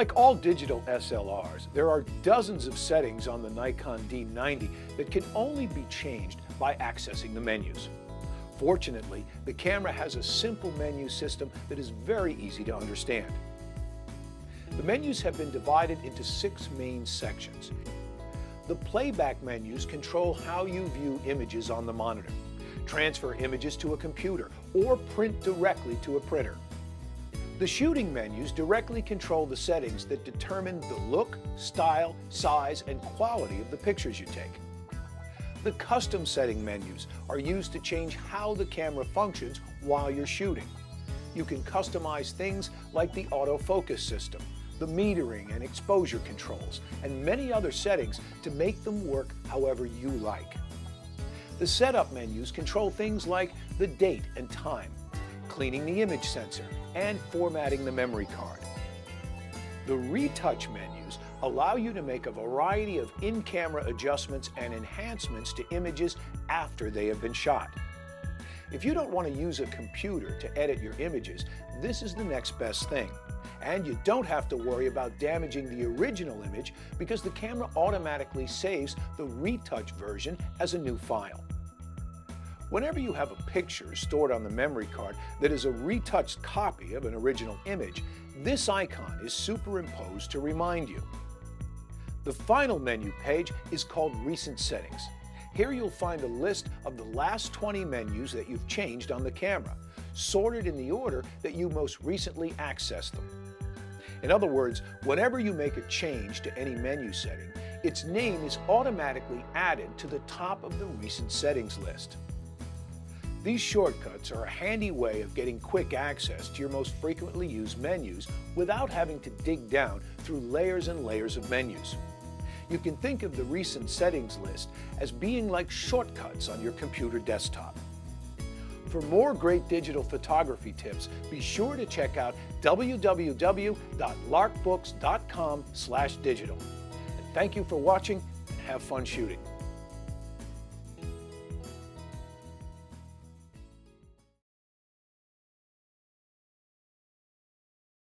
Like all digital SLRs, there are dozens of settings on the Nikon D90 that can only be changed by accessing the menus. Fortunately, the camera has a simple menu system that is very easy to understand. The menus have been divided into 6 main sections. The playback menus control how you view images on the monitor, transfer images to a computer, or print directly to a printer. The shooting menus directly control the settings that determine the look, style, size, and quality of the pictures you take. The custom setting menus are used to change how the camera functions while you're shooting. You can customize things like the autofocus system, the metering and exposure controls, and many other settings to make them work however you like. The setup menus control things like the date and time, cleaning the image sensor, and formatting the memory card. The retouch menus allow you to make a variety of in-camera adjustments and enhancements to images after they have been shot. If you don't want to use a computer to edit your images, this is the next best thing. And you don't have to worry about damaging the original image because the camera automatically saves the retouch version as a new file. Whenever you have a picture stored on the memory card that is a retouched copy of an original image, this icon is superimposed to remind you. The final menu page is called Recent Settings. Here you'll find a list of the last 20 menus that you've changed on the camera, sorted in the order that you most recently accessed them. In other words, whenever you make a change to any menu setting, its name is automatically added to the top of the Recent Settings list. These shortcuts are a handy way of getting quick access to your most frequently used menus without having to dig down through layers and layers of menus. You can think of the Recent Settings list as being like shortcuts on your computer desktop. For more great digital photography tips, be sure to check out www.larkbooks.com/digital. And thank you for watching and have fun shooting.